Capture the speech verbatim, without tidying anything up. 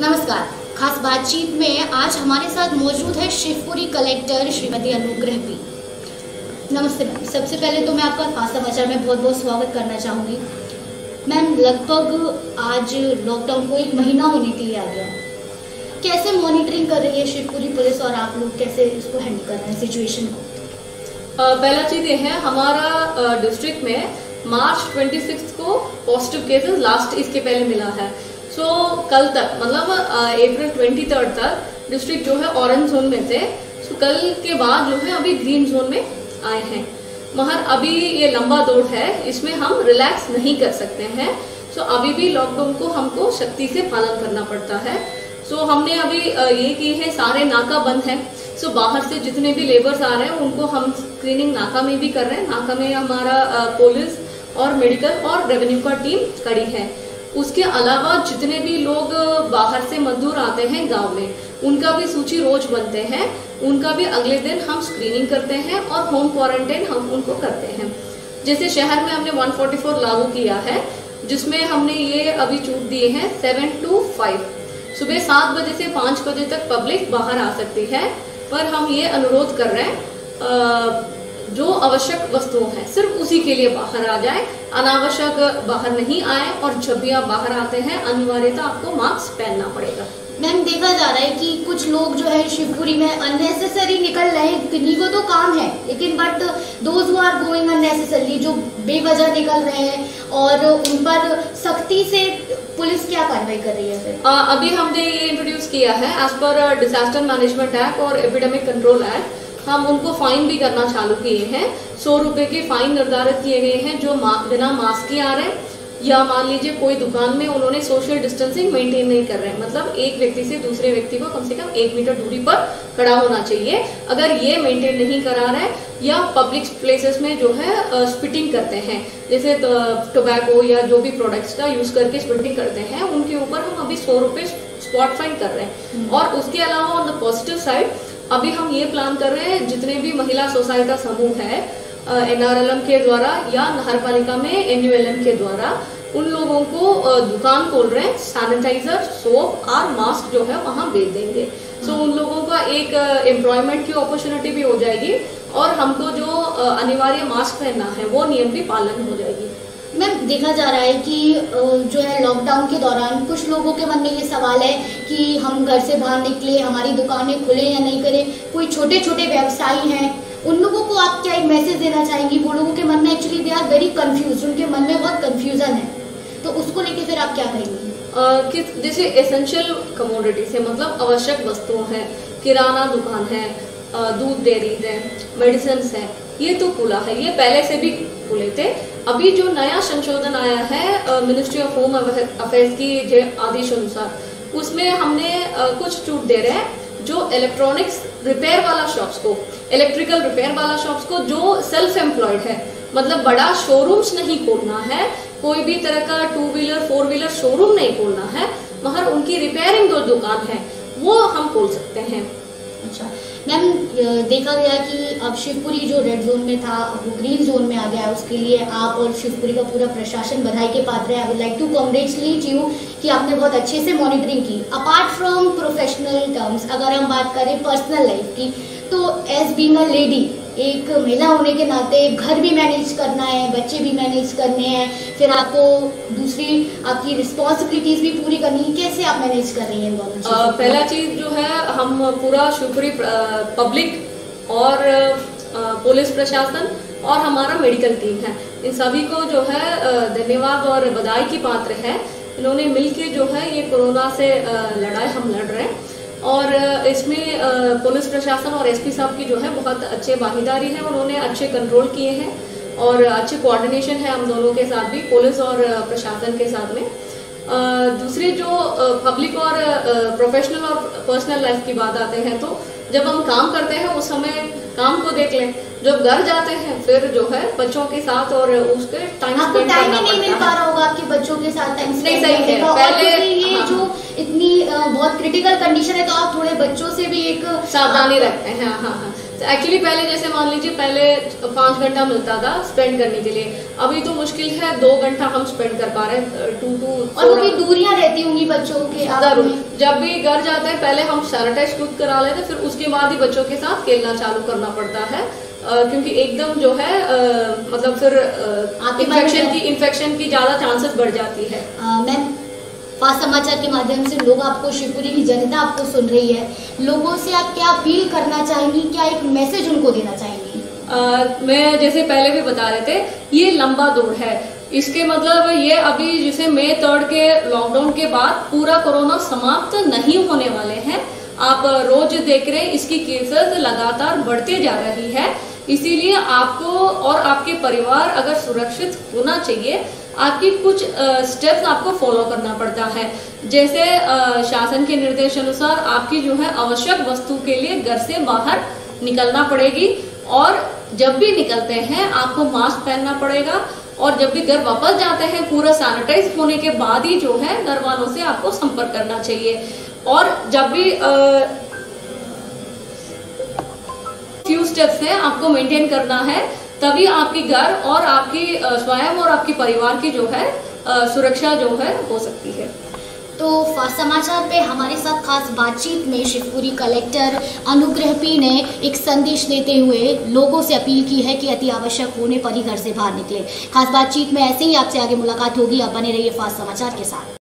नमस्कार। खास बातचीत में आज हमारे साथ मौजूद है शिवपुरी कलेक्टर श्रीमती अनुग्रह पी। नमस्ते मैम, सबसे पहले तो मैं आपका फास्ट समाचार में बहुत बहुत स्वागत करना चाहूँगी। मैम, लगभग आज लॉकडाउन को एक महीना होने के लिए आ गया, कैसे मॉनिटरिंग कर रही है शिवपुरी पुलिस और आप लोग कैसे इसको हैंडल कर रहे हैं सिचुएशन को? पहला चीज़ ये है, हमारा डिस्ट्रिक्ट में मार्च ट्वेंटी सिक्स को पॉजिटिव केसेस लास्ट इसके पहले मिला है। सो so, कल तक मतलब अप्रैल ट्वेंटी थर्ड तक डिस्ट्रिक्ट जो है ऑरेंज जोन में थे। सो so, कल के बाद जो है अभी ग्रीन जोन में आए हैं। मगर अभी ये लंबा दौड़ है, इसमें हम रिलैक्स नहीं कर सकते हैं। सो so, अभी भी लॉकडाउन को हमको सख्ती से पालन करना पड़ता है। सो so, हमने अभी ये की है, सारे नाका बंद हैं। सो so, बाहर से जितने भी लेबर्स आ रहे हैं उनको हम स्क्रीनिंग नाका में भी कर रहे हैं। नाका में हमारा पुलिस और मेडिकल और रेवेन्यू का टीम खड़ी है। उसके अलावा जितने भी लोग बाहर से मजदूर आते हैं गांव में, उनका भी सूची रोज बनते हैं, उनका भी अगले दिन हम स्क्रीनिंग करते हैं और होम क्वारंटाइन हम उनको करते हैं। जैसे शहर में हमने एक सौ चौवालीस लागू किया है, जिसमें हमने ये अभी छूट दी है सेवन टू फाइव। सुबह सात बजे से पाँच बजे तक पब्लिक बाहर आ सकती है, पर हम ये अनुरोध कर रहे हैं जो आवश्यक वस्तुओं हैं सिर्फ उसी के लिए बाहर आ जाए, अनावश्यक बाहर नहीं आए। और जब भी आप बाहर आते हैं अनिवार्यता आपको मास्क पहनना पड़ेगा। मैम, देखा जा रहा है कि कुछ लोग जो है शिवपुरी में अननेसेसरी निकल रहे हैं, किन्हीं को तो काम है लेकिन but those who are going unnecessary, जो बेवजह निकल रहे हैं, और उन पर सख्ती से पुलिस क्या कार्रवाई कर रही है फिर? आ, अभी हमने ये इंट्रोड्यूस किया है as per disaster management act और एपिडेमिक कंट्रोल एक्ट। हम उनको फाइन भी करना चालू किए हैं। सौ रुपए के फाइन निर्धारित किए गए हैं जो मा, बिना मास्क के आ रहे हैं, या मान लीजिए कोई दुकान में उन्होंने सोशल डिस्टेंसिंग मेंटेन नहीं कर रहे हैं, मतलब एक व्यक्ति से दूसरे व्यक्ति को कम से कम एक मीटर दूरी पर खड़ा होना चाहिए। अगर ये मेंटेन नहीं करा रहे, या पब्लिक प्लेसेस में जो है स्पिटिंग करते हैं, जैसे टोबैको या जो भी प्रोडक्ट्स का यूज करके स्पिटिंग करते हैं, उनके ऊपर हम अभी सौ रुपये स्पॉट फाइन कर रहे हैं। और उसके अलावा ऑन द पॉजिटिव साइड अभी हम ये प्लान कर रहे हैं, जितने भी महिला सोसाइटी का समूह है एन आर एल एम के द्वारा या नगर पालिका में एन यू एल एम के द्वारा, उन लोगों को दुकान खोल रहे हैं, सैनिटाइजर, सोप और मास्क जो है वहाँ भेज देंगे। सो so, उन लोगों का एक एम्प्लॉयमेंट की अपॉर्चुनिटी भी हो जाएगी, और हमको जो अनिवार्य मास्क पहनना है वो नियम भी पालन हो जाएगी। मैम, देखा जा रहा है कि जो है लॉकडाउन के दौरान कुछ लोगों के मन में ये सवाल है कि हम घर से बाहर निकले, हमारी दुकानें खुले या नहीं करें, कोई छोटे छोटे व्यवसायी हैं, उन लोगों को आप क्या एक मैसेज देना चाहेंगी? वो लोगों के मन में actually they are very confuse, उनके मन में बहुत कंफ्यूजन है, तो उसको लेके फिर आप क्या कहेंगी? किस जैसे एसेंशियल कमोडिटी से मतलब आवश्यक वस्तुओं हैं, किराना दुकान है, दूध डेयरीज है, मेडिसिन है, ये तो खुला है, ये पहले से भी खुले थे। अभी जो नया संशोधन आया है मिनिस्ट्री ऑफ होम अफेयर की जो आदेश अनुसार, उसमें हमने आ, कुछ छूट दे रहे हैं जो इलेक्ट्रॉनिक्स रिपेयर वाला शॉप्स को, इलेक्ट्रिकल रिपेयर वाला शॉप्स को जो सेल्फ एम्प्लॉयड है, मतलब बड़ा शोरूम्स नहीं खोलना है, कोई भी तरह का two wheeler four wheeler showroom नहीं खोलना है, मगर उनकी रिपेयरिंग जो दुकान है वो हम खोल सकते हैं। अच्छा मैम, देखा गया कि अब शिवपुरी जो रेड जोन में था वो ग्रीन जोन में आ गया है, उसके लिए आप और शिवपुरी का पूरा प्रशासन बधाई के पात्र है। I would like to congratulate you कि आपने बहुत अच्छे से मॉनिटरिंग की। अपार्ट फ्रॉम प्रोफेशनल टर्म्स, अगर हम बात करें पर्सनल लाइफ की, तो एज बीइंग अ लेडी, एक महिला होने के नाते घर भी मैनेज करना है, बच्चे भी मैनेज करने हैं, फिर आपको दूसरी आपकी रिस्पॉन्सिबिलिटीज भी पूरी करनी है, कैसे आप मैनेज कर रही हैं? पहला चीज जो है, हम पूरा शिवपुरी पब्लिक और पुलिस प्रशासन और हमारा मेडिकल टीम है, इन सभी को जो है धन्यवाद और बधाई की पात्र है। इन्होंने मिलके जो है ये कोरोना से लड़ाई हम लड़ रहे हैं, और इसमें पुलिस प्रशासन और एस पी साहब की जो है बहुत अच्छे भागीदारी है, उन्होंने अच्छे कंट्रोल किए हैं और अच्छे कोऑर्डिनेशन है हम दोनों के साथ भी, पुलिस और प्रशासन के साथ में। दूसरे जो पब्लिक और प्रोफेशनल और पर्सनल लाइफ की बात आते हैं, तो जब हम काम करते हैं उस समय काम को देख लें, जब घर जाते हैं फिर जो है बच्चों के साथ और उसके टाइम स्पेंड करना नहीं मिल पा रहा होगा आपके बच्चों के साथ, टाइम स्पेंड नहीं सही है पहले। ये जो इतनी बहुत क्रिटिकल कंडीशन है, तो आप थोड़े बच्चों से भी एक सावधानी रखते हैं। हाँ हाँ एक्चुअली पहले जैसे मान लीजिए पहले पाँच घंटा मिलता था स्पेंड करने के लिए, अभी तो मुश्किल है दो घंटा हम स्पेंड कर पा रहे हैं। टू टू और उनकी दूरियां रहती होंगी बच्चों के, जरूर जब भी घर जाते हैं पहले हम सैनिटाइज खुद करा लेते हैं, फिर उसके बाद ही बच्चों के साथ खेलना चालू करना पड़ता है। आ, क्योंकि एकदम जो है आ, मतलब फिर इन्फेक्शन की इन्फेक्शन की ज्यादा चांसेस बढ़ जाती है। मैम, फास्ट समाचार के माध्यम से लोग आपको, शिवपुरी की जनता आपको सुन रही है, लोगों से आप क्या अपील करना चाहेंगी, क्या एक मैसेज उनको देना चाहेंगी? आ, मैं जैसे पहले भी बता रहे थे, ये लंबा दौर है, इसके मतलब ये अभी जैसे मई थर्ड के लॉकडाउन के बाद पूरा कोरोना समाप्त नहीं होने वाले हैं। आप रोज देख रहे हैं इसकी केसेस लगातार बढ़ते जा रही है, इसीलिए आपको और आपके परिवार अगर सुरक्षित होना चाहिए, आपकी कुछ स्टेप्स आपको फॉलो करना पड़ता है। जैसे शासन के निर्देश अनुसार आपकी जो है आवश्यक वस्तु के लिए घर से बाहर निकलना पड़ेगी, और जब भी निकलते हैं आपको मास्क पहनना पड़ेगा, और जब भी घर वापस जाते हैं पूरा सैनिटाइज होने के बाद ही जो है घर वालों से आपको संपर्क करना चाहिए। और जब भी आ, फ्यू स्टेप्स है आपको मेंटेन करना है, तभी आपके घर और आपकी स्वयं और आपके परिवार की जो है सुरक्षा जो है हो सकती है। तो फास्ट समाचार पे हमारे साथ खास बातचीत में शिवपुरी कलेक्टर अनुग्रह पी ने एक संदेश देते हुए लोगों से अपील की है कि अति आवश्यक होने पर ही घर से बाहर निकले। खास बातचीत में ऐसे ही आपसे आगे मुलाकात होगी। आप बने रहिए फास्ट समाचार के साथ।